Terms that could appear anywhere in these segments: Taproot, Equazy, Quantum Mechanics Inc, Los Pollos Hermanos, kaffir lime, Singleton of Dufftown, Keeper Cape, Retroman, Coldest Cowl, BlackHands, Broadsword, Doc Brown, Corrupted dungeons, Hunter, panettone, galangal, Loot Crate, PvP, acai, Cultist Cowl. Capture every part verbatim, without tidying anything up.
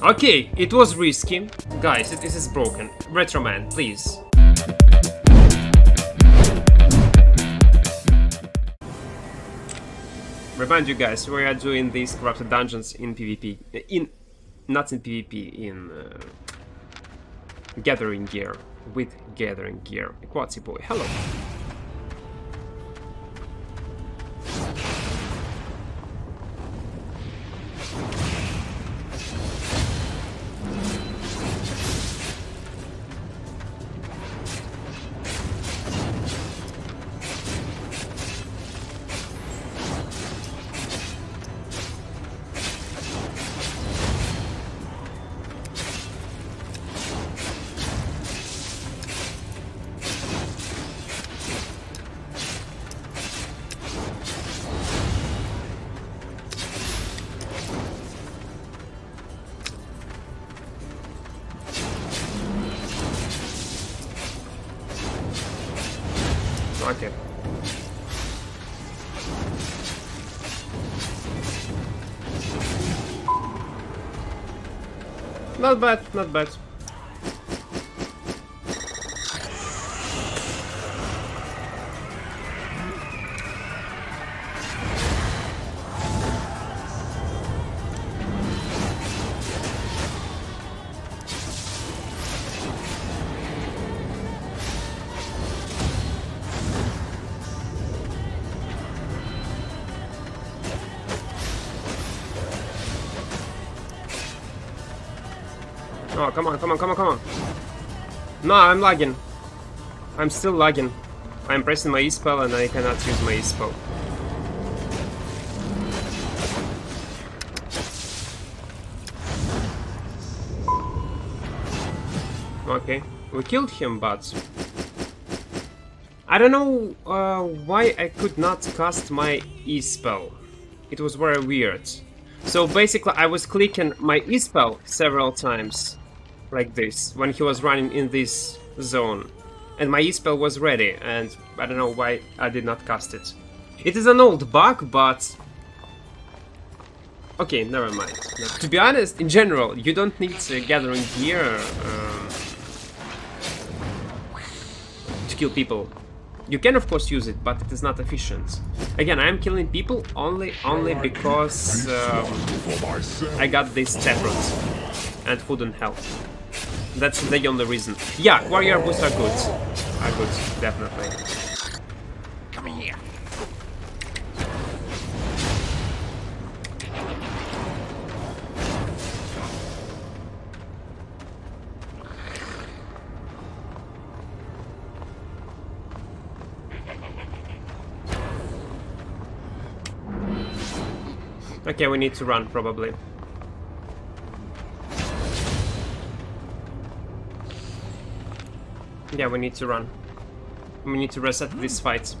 Okay, it was risky. Guys, it, this is broken. Retroman, please. Remind you guys, we are doing these corrupted dungeons in PvP. In... Not in PvP, in... Uh, gathering gear. With gathering gear. Equazy boy, hello. Okay. Not bad, not bad. Oh, come on, come on, come on, come on. No, I'm lagging. I'm still lagging. I'm pressing my E spell and I cannot use my E spell. Okay, we killed him, but... I don't know uh, why I could not cast my E spell. It was very weird. So basically I was clicking my E spell several times. Like this, when he was running in this zone. And my E-spell was ready, and I don't know why I did not cast it. It is an old bug, but... Okay, never mind. No. To be honest, in general, you don't need uh, gathering gear uh, to kill people. You can of course use it, but it is not efficient. Again, I am killing people only only because uh, I got this Taproot and food and health. That's the only reason. Yeah, warrior boosts are good. Are good, definitely. Come here. Okay, we need to run probably. Yeah, we need to run. We need to reset this fight.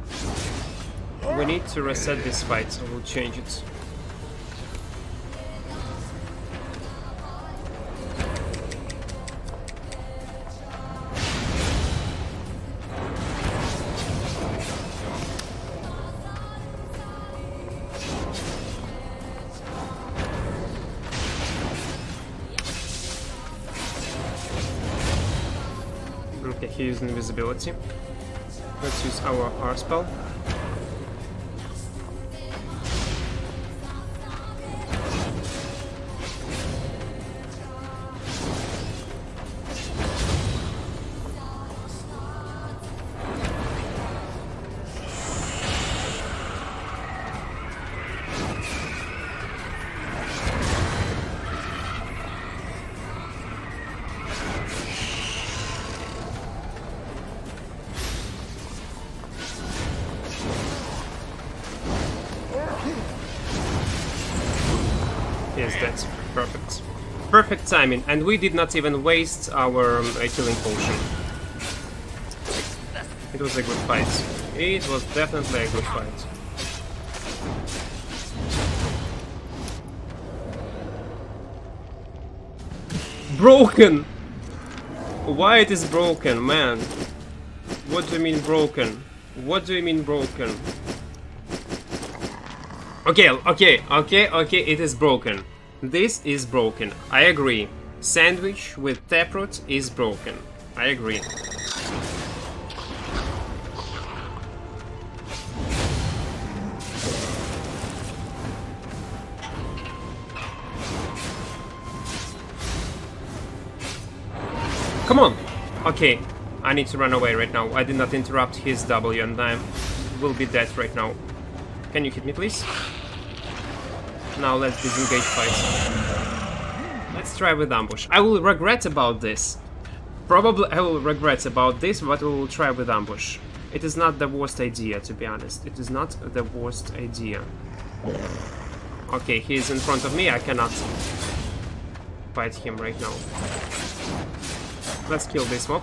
We need to reset this fight, so we'll change it. Okay, he used invisibility. Let's use our R spell. Yes, that's perfect. Perfect timing, and we did not even waste our um, uh, killing potion. It was a good fight. It was definitely a good fight. Broken! Why it is broken, man? What do you mean broken? What do you mean broken? Okay, okay, okay, okay, it is broken. This is broken, I agree. Sandwich with Taproot is broken, I agree. Come on! Okay, I need to run away right now. I did not interrupt his W and I will be dead right now. Can you hit me, please? Now let's disengage fight. Let's try with ambush. I will regret about this. Probably I will regret about this, but we will try with ambush. It is not the worst idea, to be honest. It is not the worst idea. Okay, he is in front of me. I cannot fight him right now. Let's kill this mob.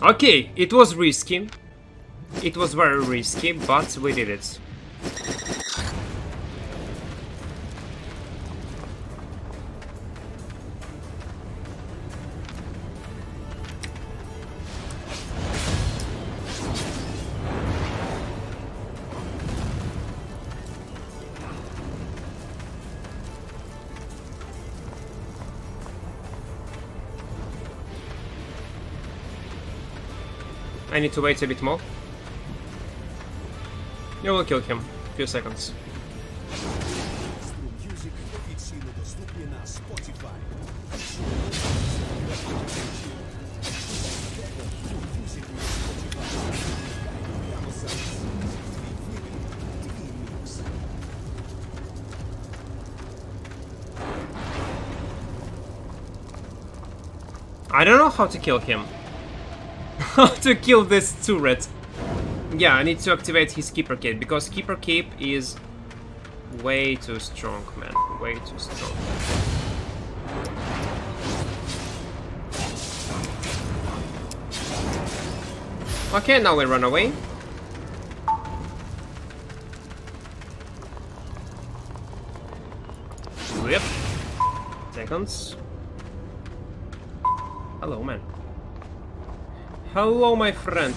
Okay, it was risky. It was very risky, but we did it. I need to wait a bit more. You will kill him. Few seconds. I don't know how to kill him. How to kill this turret? Yeah, I need to activate his Keeper Cape because Keeper Cape is way too strong, man. Way too strong. Okay, now we run away. Yep. Seconds. Hello, man. Hello, my friend.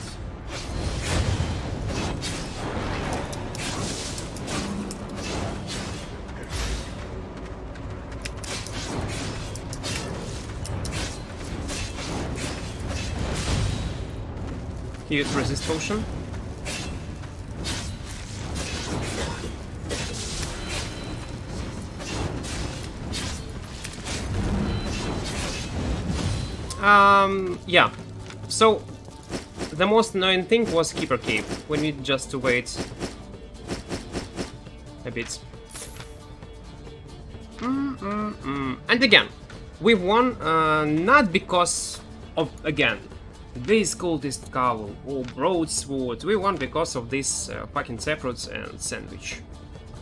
He used resist potion. Um, yeah. So, the most annoying thing was Keeper Cape. We need just to wait a bit. Mm, mm, mm. And again, we won uh, not because of, again, this Coldest Cowl or Broadsword. We won because of this uh, fucking Taproot and Sandwich.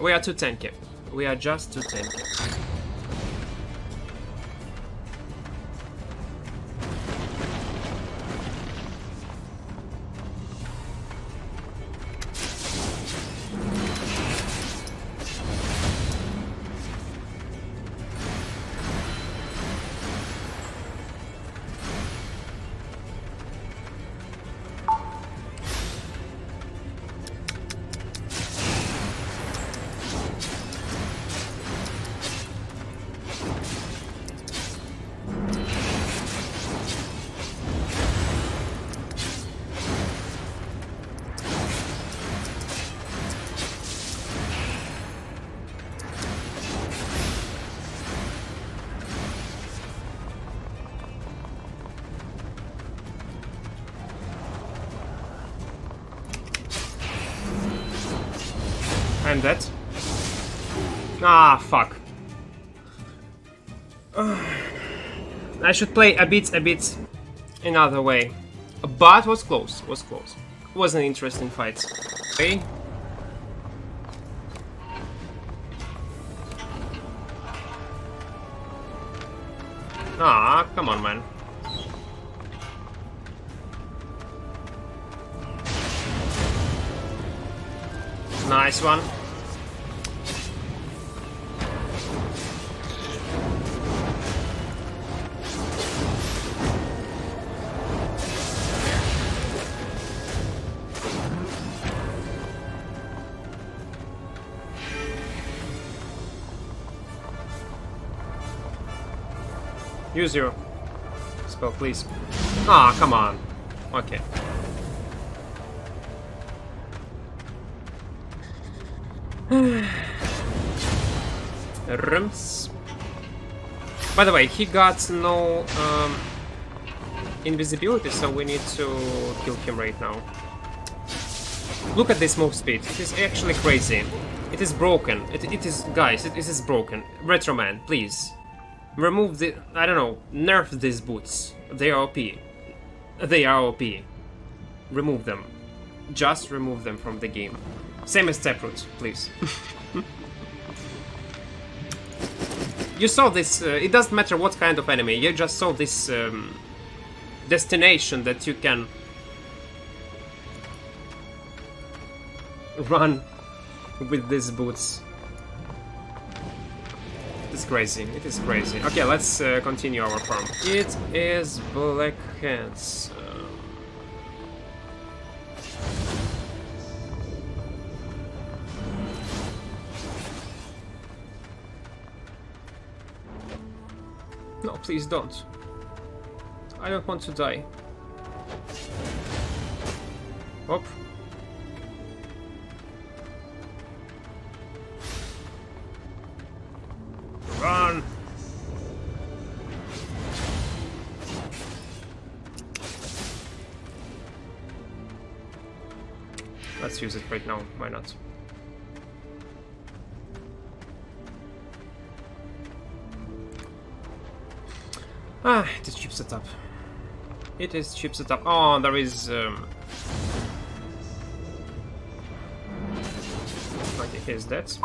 We are too tanky. We are just too tanky. I'm dead. Ah, fuck. I should play a bit, a bit another way. But was close, was close. It was an interesting fight. Okay. Ah, come on, man. Nice one. Use your spell, please. Ah, come on. Okay. Rooms. By the way, he got no um, invisibility, so we need to kill him right now. Look at this move speed. It is actually crazy. It is broken. It, it is, guys. It, it is broken. Retroman, please remove the. I don't know. Nerf these boots. They are O P. They are O P. Remove them. Just remove them from the game. Same as Taproot, please. You saw this, uh, it doesn't matter what kind of enemy, you just saw this um, destination that you can run with these boots. It's crazy, it is crazy. Okay, let's uh, continue our farm. It is BlackHands. No, please don't. I don't want to die. Hop. Run! Let's use it right now, why not? Ah, it is chip setup. It is chip setup. Oh, there is. Um... Okay, here's that.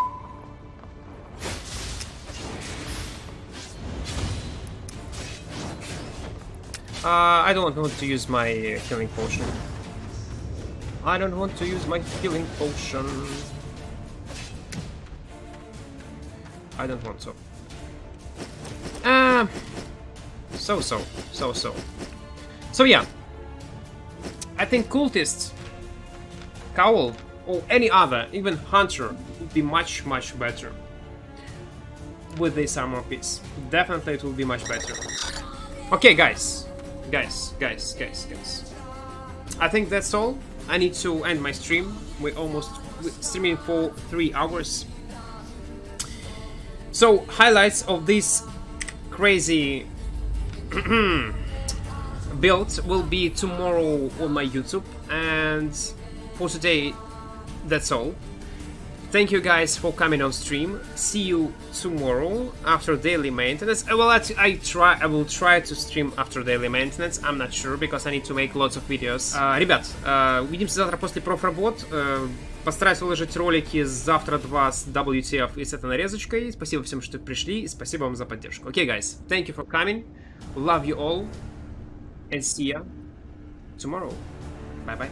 Uh, I don't want to use my uh, healing potion. I don't want to use my healing potion. I don't want to. Ah. Uh... So, so, so, so. So, yeah. I think Cultist Cowl or any other, even Hunter, would be much, much better with this armor piece. Definitely it will be much better. Okay, guys. Guys, guys, guys, guys. I think that's all. I need to end my stream. We're almost streaming for three hours. So, highlights of this crazy build will be tomorrow on my YouTube, and for today that's all. Thank you guys for coming on stream. See you tomorrow after daily maintenance. Well, I, I try I will try to stream after daily maintenance. I'm not sure because I need to make lots of videos. Uh, ребят, uh, увидимся завтра после профработ. Uh, Постараюсь выложить ролики завтра два с дабл ю ти эф и с этой нарезочкой. Спасибо всем, что пришли, и спасибо вам за поддержку. Okay, guys, thank you for coming. Love you all, and see ya tomorrow. Bye bye.